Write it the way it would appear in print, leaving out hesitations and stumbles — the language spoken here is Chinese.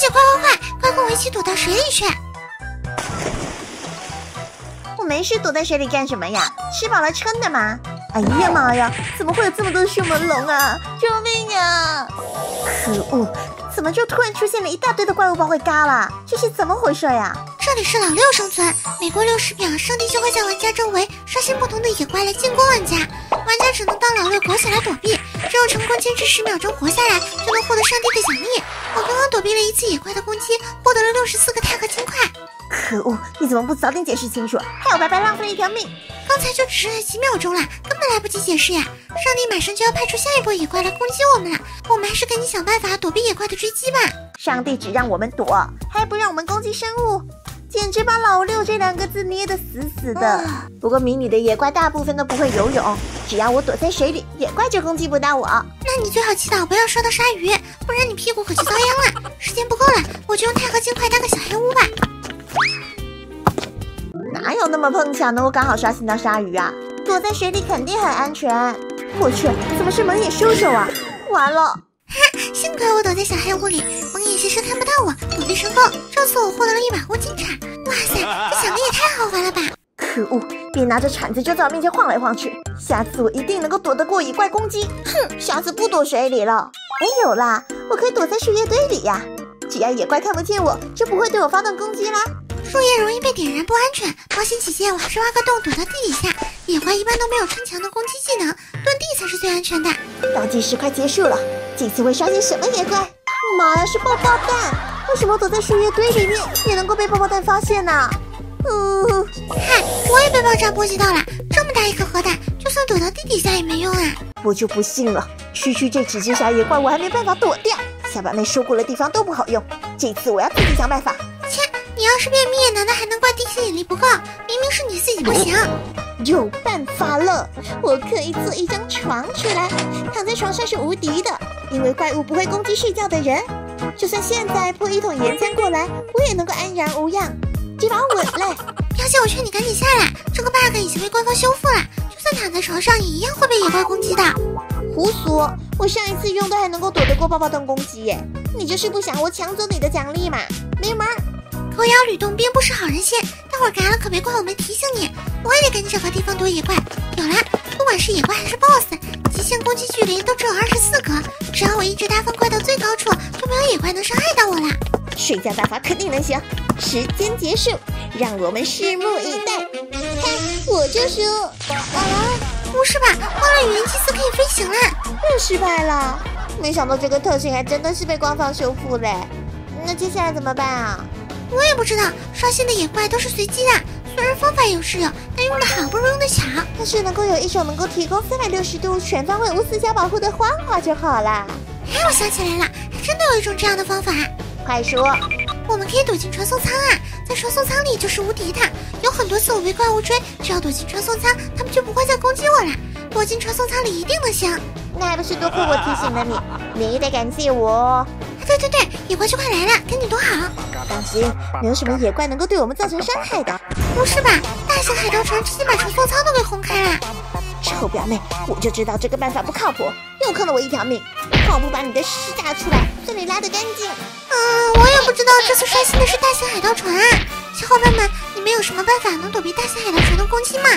姐，快和我一起躲到水里去！我没事，躲在水里干什么呀？吃饱了撑的嘛！哎呀妈呀，怎么会有这么多迅猛龙啊！救命啊！可恶，怎么就突然出现了一大堆的怪物包会嘎啦？这是怎么回事呀？这里是老六生存，每过60秒，上帝就会在玩家周围刷新不同的野怪来进攻玩家，玩家只能当老六狗血来躲避。 只有成功坚持10秒钟活下来，就能获得上帝的奖励。我刚刚躲避了一次野怪的攻击，获得了64个钛合金块。可恶！你怎么不早点解释清楚，害我白白浪费了一条命。刚才就只剩下几秒钟了，根本来不及解释呀！上帝马上就要派出下一波野怪来攻击我们了，我们还是赶紧想办法躲避野怪的追击吧。上帝只让我们躲，还不让我们攻击生物。 简直把“老六”这2个字捏得死死的。不过迷你的野怪大部分都不会游泳，只要我躲在水里，野怪就攻击不到我。那你最好祈祷不要刷到鲨鱼，不然你屁股可就遭殃了。时间不够了，我就用钛合金块搭个小黑屋吧。哪有那么碰巧能够刚好刷新到鲨鱼啊？躲在水里肯定很安全。我去，怎么是蒙眼兽兽啊？完了！哈，幸亏我躲在小黑屋里，蒙眼先生看不到我，躲避成功。这次我获得了一把乌金铲。 哇塞，这想的也太好玩了吧！可恶，别拿着铲子就在我面前晃来晃去，下次我一定能够躲得过野怪攻击。哼，下次不躲水里了。哎，有啦，我可以躲在树叶堆里呀，只要野怪看不见我，就不会对我发动攻击啦。树叶容易被点燃，不安全。保险起见，我还是挖个洞躲到地底下。野怪一般都没有穿墙的攻击技能，遁地才是最安全的。倒计时快结束了，这次会刷新什么野怪？妈呀，是爆爆蛋！ 为什么躲在树叶堆里面也能够被爆爆蛋发现呢？嗨，我也被爆炸波及到了。这么大一颗核弹，就算躲到地底下也没用啊！我就不信了，区区这几只小野怪，我还没办法躲掉。小板妹说过的地方都不好用，这次我要自己想办法。切，你要是便秘，难道还能怪地心引力不够？明明是你自己不行。有办法了，我可以做一张床出来，躺在床上是无敌的，因为怪物不会攻击睡觉的人。 就算现在泼一桶岩浆过来，我也能够安然无恙。这把稳了，喵姐，我劝你赶紧下来，这个 bug 已经被官方修复了。就算躺在床上，也一样会被野怪攻击的。胡说，我上一次用都还能够躲得过爆爆蛋攻击耶！你这是不想我抢走你的奖励嘛？没门！狗咬吕洞宾不识好人心，待会儿嘎了可别怪我没提醒你。我也得赶紧找个地方躲野怪。有了，不管是野怪还是 BOSS。 极限攻击距离都只有24格，只要我一直搭方怪到最高处，就没有野怪能伤害到我了。睡觉大法肯定能行。时间结束，让我们拭目以待。嘿，我就输。啊，不是吧？忘了语言祭司可以飞行啦！又失败了。没想到这个特性还真的是被官方修复嘞。那接下来怎么办啊？我也不知道，刷新的野怪都是随机的。 虽然方法有是有，但用的好不如用的巧。但是能够有一手能够提供360度全方位无死角保护的花花就好啦。哎，我想起来了，还真的有一种这样的方法。快说，我们可以躲进传送舱啊，在传送舱里就是无敌的。有很多次我被怪物追，只要躲进传送舱，他们就不会再攻击我了。躲进传送舱里一定能行。那还不是多亏我提醒了你，你也得感谢我。 对，野怪就快来了，赶紧躲好！放心，没有什么野怪能够对我们造成伤害的。不是吧？大型海盗船直接把传送舱都给轰开了！臭表妹，我就知道这个办法不靠谱，又坑了我一条命。看我不把你的屎打出来，算你拉得干净！我也不知道这次刷新的是大型海盗船啊。小伙伴们，你们有什么办法能躲避大型海盗船的攻击吗？